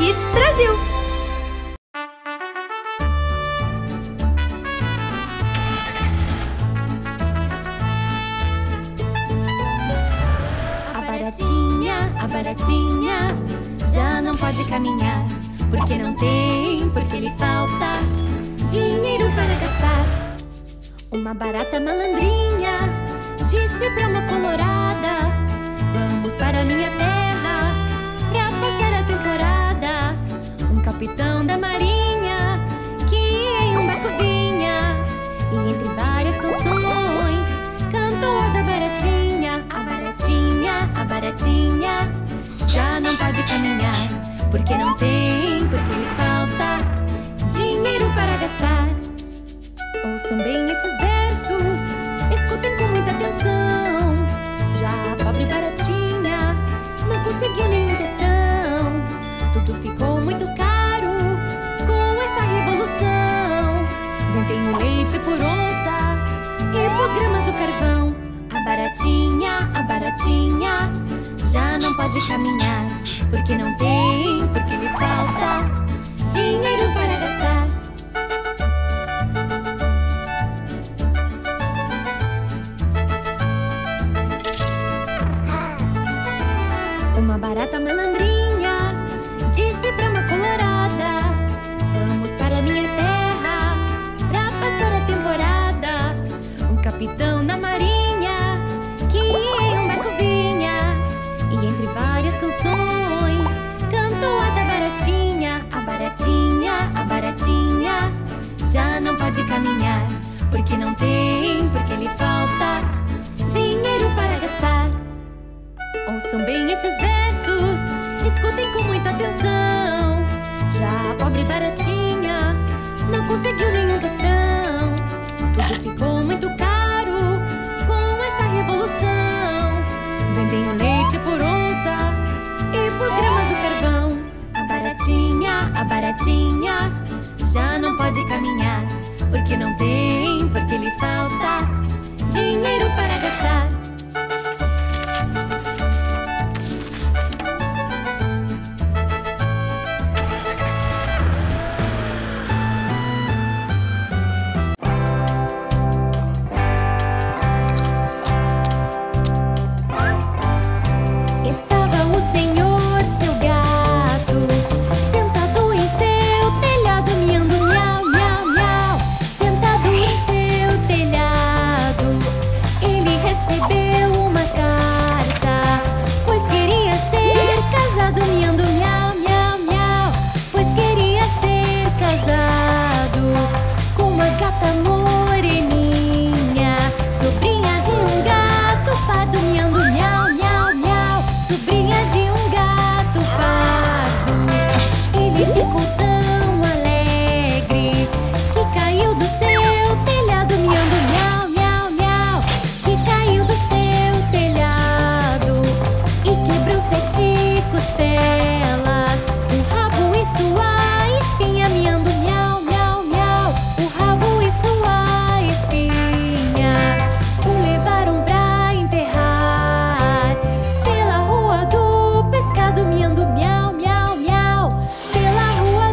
Kids Brasil. A baratinha já não pode caminhar, porque não tem, porque lhe falta dinheiro para gastar. Uma barata malandrinha disse pra uma colorada: vamos para minha terra pra passar a temporada. Um capitão da marinha que em um barco vinha, e entre várias canções cantou a da baratinha. A baratinha, a baratinha já não pode caminhar, porque não tem, porque lhe falta dinheiro para gastar. Ouçam bem esses versos, escutem com muita atenção. Já a pobre baratinha não conseguiu nenhum tostão. Tudo ficou muito caro com essa revolução. Vendem o leite por onça e por gramas o carvão. A baratinha já não pode caminhar, porque não tem, porque lhe falta dinheiro para gastar. Uma barata malandrinha disse pra uma colorada: vamos para minha terra pra passar a temporada. Um capitão da marinha que em um barco vinha, e entre várias canções cantou a da baratinha. A baratinha, a baratinha já não pode caminhar, porque não tem, porque lhe falta dinheiro para gastar. Ouçam bem esses versos, escutem com muita atenção. Já a pobre baratinha não conseguiu nenhum tostão. Tudo ficou muito caro com essa revolução. Vendem o leite por onça e por gramas o carvão. A baratinha já não pode caminhar, porque não tem, porque lhe falta dinheiro para gastar. Pela rua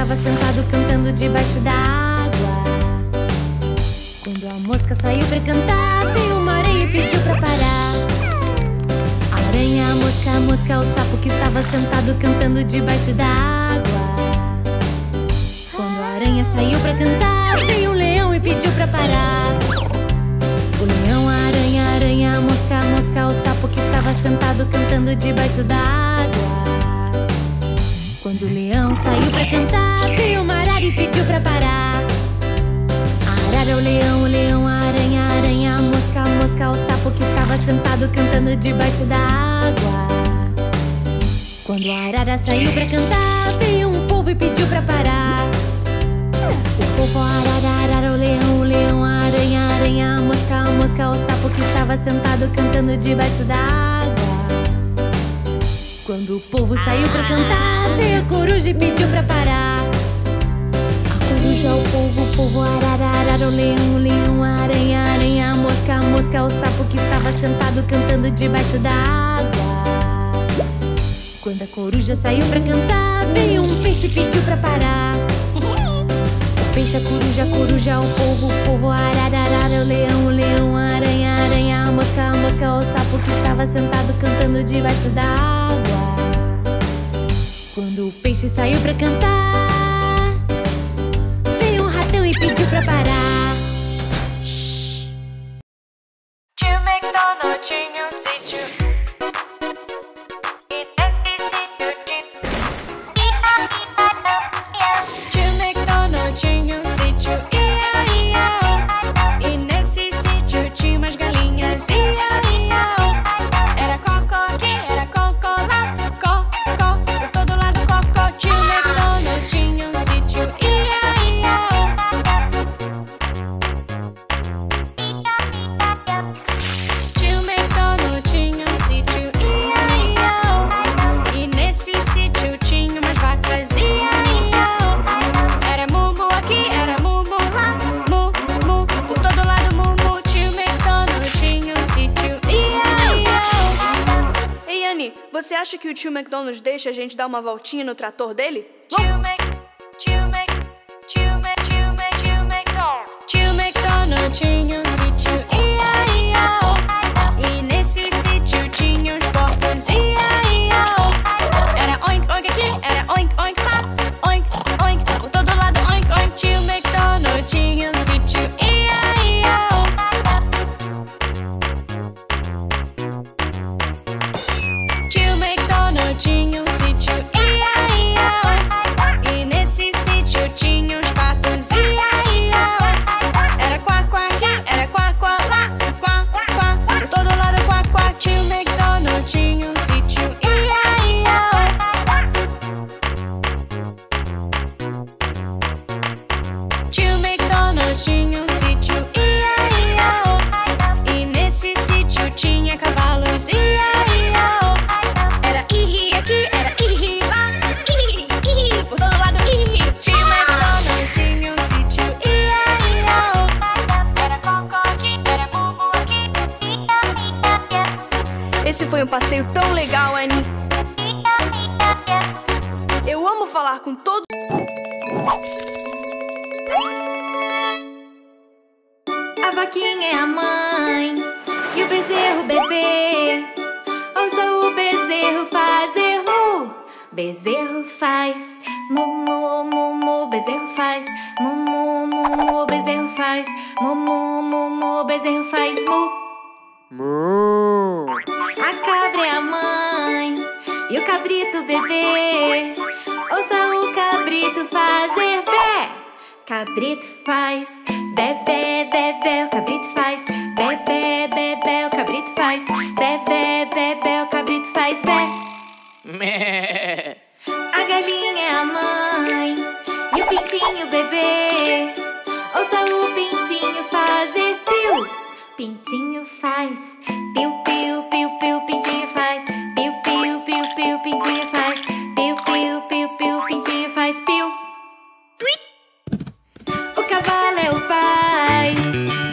estava sentado cantando debaixo da água, quando a mosca saiu pra cantar, veio uma aranha e pediu pra parar. A aranha, a mosca, o sapo que estava sentado cantando debaixo da água, quando a aranha saiu pra cantar, veio um leão e pediu pra parar. O leão, a aranha, a mosca, o sapo que estava sentado cantando debaixo da água, quando o leão saiu pra cantar, veio uma arara e pediu pra parar. A arara, o leão, a aranha, a mosca, o sapo que estava sentado cantando debaixo da água, quando a arara saiu pra cantar, veio um polvo e pediu pra parar. O polvo, a arara, o leão, a aranha, a mosca, o sapo que estava sentado cantando debaixo da água, quando o polvo saiu pra cantar, veio a coruja e pediu pra parar. A coruja, o polvo, a arara, o leão, a aranha, a mosca, o sapo que estava sentado cantando debaixo da água, quando a coruja saiu pra cantar, veio um peixe e pediu pra parar. O peixe, a coruja, o polvo, a arara, o leão, a aranha, a mosca, o sapo que estava sentado cantando debaixo da água, quando o peixe saiu pra cantar, veio um ratão e pediu pra parar. Tio McDonald's tinha um sítio. Você acha que o tio McDonald's deixa a gente dar uma voltinha no trator dele? Tio McDonald's tinha um sítio, ia, ia, oh. E nesse sítio tinha uns porcos, ia, ia, oh. Era oink, oink aqui, era oink, oink lá, oink, oink, por todo lado, oink, oink. Tio McDonald's tinha um sítio, ia, ia, oh. Tinha um sítio, ia, ia, oh. E nesse sítio tinha uns patos, ia, ia, oh. Era quá, quá aqui, era quá, quá lá, quá, quá, por todo lado, quá, quá. Tio McDonald's tinha um sítio, ia, ia, oh. Tio McDonald's tinha um sítio, ia, ia, oh. E nesse sítio tinha cavalos, ia, ia, oh. Era ihi aqui, era ihi lá, ihi, ihi, por todo lado, ihi. Tio McDonald's tinha um sítio, ia, ia, oh. Era cocó aqui, era mumu aqui, ia, ia, ia. Esse foi um passeio tão legal, Annie. Ia, ia, ia. Eu amo falar com todo... A vaquinha é a mãe e o bezerro o bebê. Ouça o bezerro fazer mu. Bezerro faz mu, mu, mu, mu. Bezerro faz mu, mu, mu, mu. Bezerro faz mu, mu, mu, mu. Bezerro faz mu, mu. A cabra é a mãe e o cabrito o bebê. Ouça o cabrito fazer bé. Cabrito faz bé, bé, bé, bé. O cabrito faz bé, bé, bé, bé. O cabrito faz bé, bé, bé, bé. O cabrito faz bé. A galinha é a mãe e o pintinho o bebê. Ouça o pintinho fazer piu. Pintinho faz piu, piu, piu, piu. Pintinho faz piu, piu, piu, piu. Pintinho faz piu, piu, piu, piu. Pintinho faz piu. O cavalo é o pai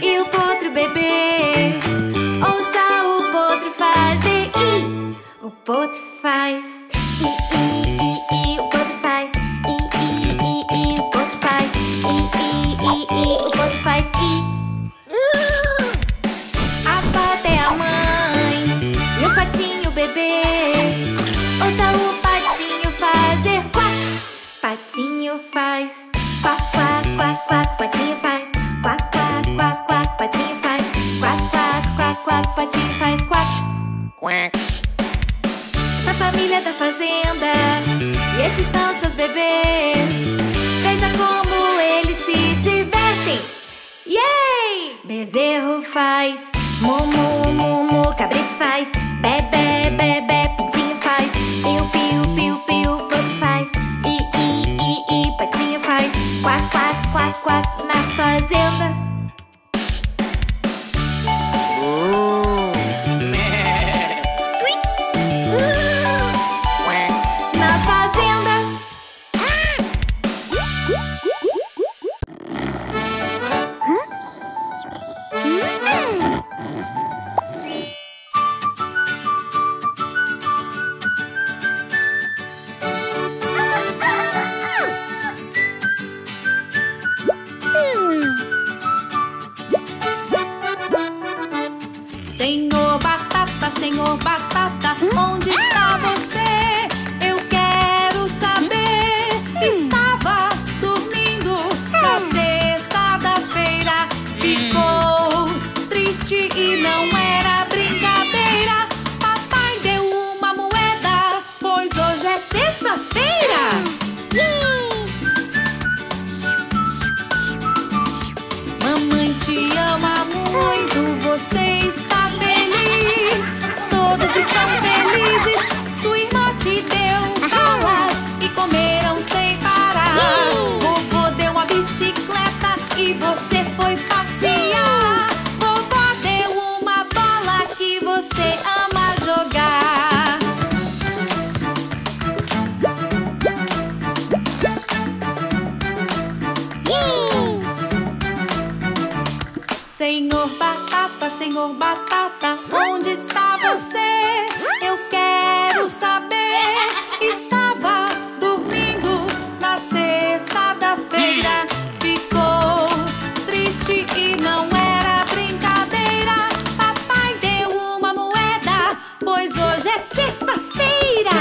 e o potro o bebê. Ouça o potro fazer i. O potro faz i, i, i, i. O potro faz i, i, i, beber. Ouça o patinho fazer quá. Patinho faz quá, quá, quá, quá. Patinho faz quá, quá, quá, quá. Patinho faz quá, quá, quá, quá. Patinho faz quá, quá. A família da fazenda, e esses são seus bebês. Veja como eles se divertem. Yay! Bezerro faz mumu, mumu. Cabrito faz bebê, bebê. Pintinho faz piu, piu, piu, piu. Porco faz i, i. Patinho faz quá, quá, quá, quá. Na fazenda. Senhor Batata, onde está você? Eu quero saber. Estava dormindo na sexta-feira. Ficou triste e não era brincadeira. Papai deu uma moeda, pois hoje é sexta-feira. Mamãe te ama muito, você está feliz. Todos estão felizes, sua irmã te deu balas e comeram sem parar. Vovô deu uma bicicleta e você foi passear. Vovó deu uma bola que você ama jogar. Senhor Batata, Senhor Batata, onde está você? Eu quero saber. Estava dormindo na sexta-feira. Ficou triste e não era brincadeira. Papai deu uma moeda, pois hoje é sexta-feira.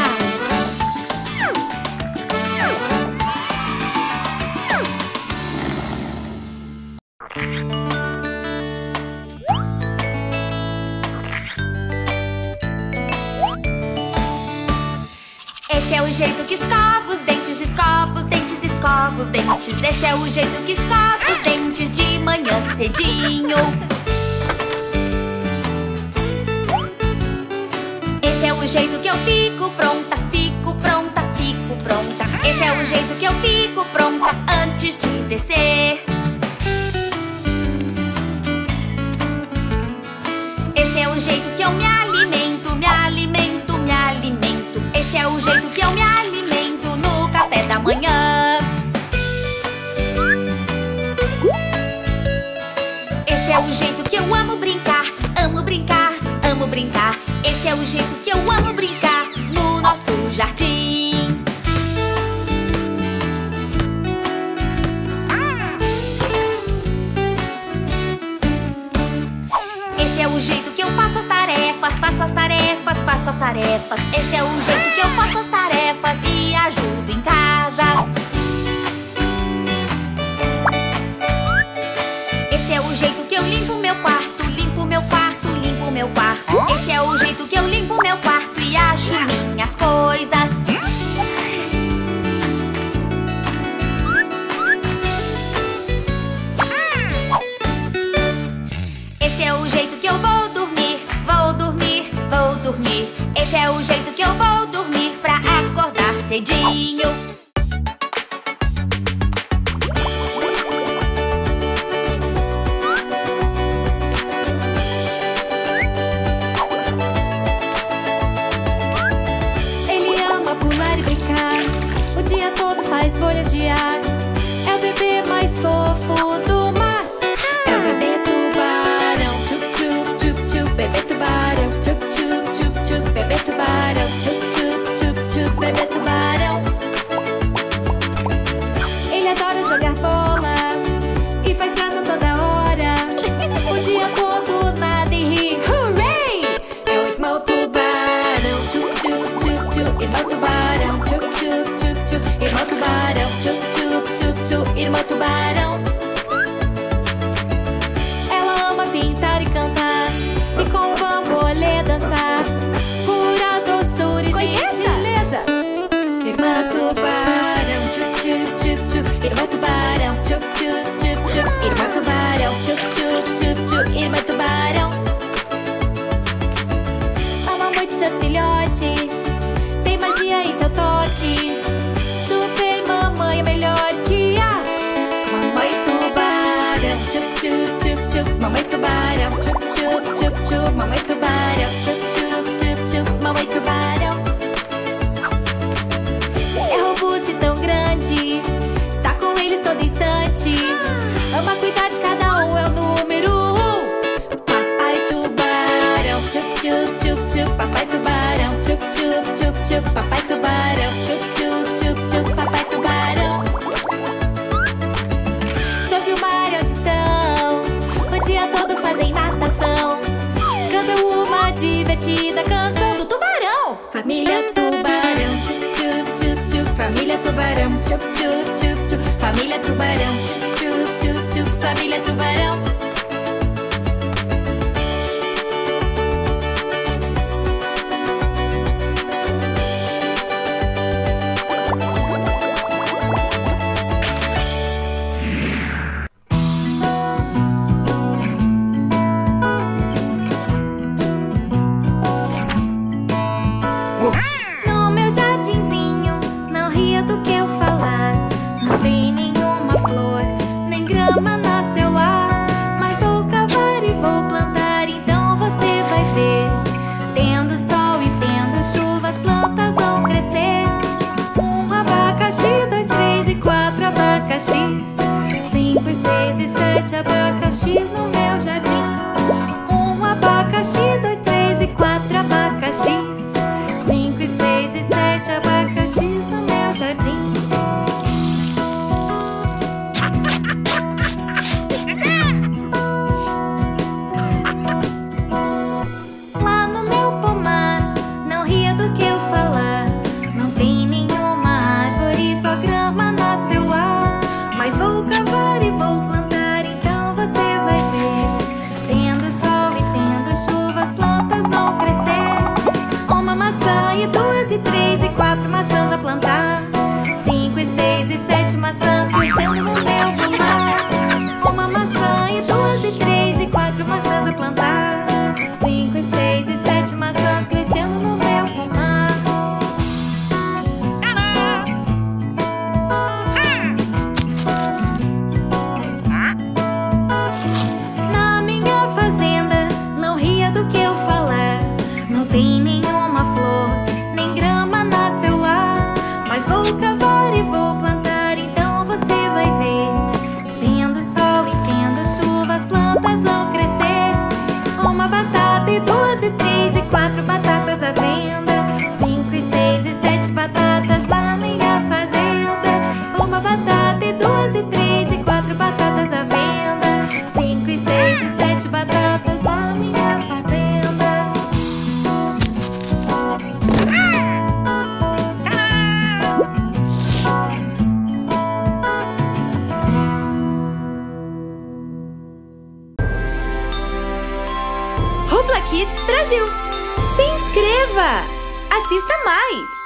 Esse é o jeito que escova os dentes, escova os dentes, escova os dentes. Esse é o jeito que escova os dentes de manhã cedinho. Esse é o jeito que eu fico pronta, fico pronta, fico pronta. Esse é o jeito que eu fico pronta antes de descer. Esse é o jeito que eu me alimento, me alimento, me alimento. Esse é o jeito que eu me alimento no café da manhã. Esse é o jeito que eu amo brincar, amo brincar, amo brincar. Esse é o jeito que eu amo brincar no nosso jardim. Esse é o jeito que eu faço as tarefas, faço as tarefas, faço as tarefas. Esse é o jeito que eu faço as tarefas e ajudo em casa. Esse é o jeito que eu limpo meu quarto, limpo meu quarto, limpo meu quarto. Esse é o jeito que eu limpo meu quarto e acho minhas coisas. Esse é o jeito que eu vou dormir, vou dormir, vou dormir. Esse é o jeito que eu vou dormir pra acordar cedinho. Ele ama pular e brincar, o dia todo faz bolhas de ar. É o bebê mais fofo do mar. É o bebê tubarão, chup, chup, chup, chup. Bebê tubarão, chup, chup, chup, chup. Bebê tubarão, chup, chup, chup, chup. Bebê tubarão. Ele adora jogar bola e faz graça toda hora. O dia todo nada e ri, hooray! É o irmão tubarão, chup-chup, irmã tubarão. Ama muito seus filhotes, tem magia em seu toque. Super mamãe é melhor que a mamãe tubarão. Chup-chup-chup-chup, mamãe tubarão. Chup-chup-chup-chup, mamãe tubarão. Chup-chup-chup-chup, mamãe tubarão. É robusto e tão grande, está com ele todo instante. Ama cuidar de cada um, é o número 1. Papai tubarão, tchup tchup tchup tchup, papai tubarão, tchup tchup tchup tchup, papai tubarão, tchup tchup tchup tchup, papai tubarão. Sobre o mar onde estão, o dia todo fazem natação. Cantam uma divertida canção do tubarão. Família tubarão, tchup tchup tchup tchup, família tubarão, tchup tchup tchup tchup, família tubarão, tchup tchup tchup. Família tubarão. No meu jardinzinho, não ria do que eu falar. Não tem nenhuma flor, nem grama. Abacaxi, 2, 3 e 4 abacaxis, 5 e 6 e 7 abacaxis no meu jardim. 1 abacaxi, 2, 3 e 4 abacaxis, 5 e 6 e 7 abacaxis no meu jardim. Kids Brasil. Se inscreva! Assista mais!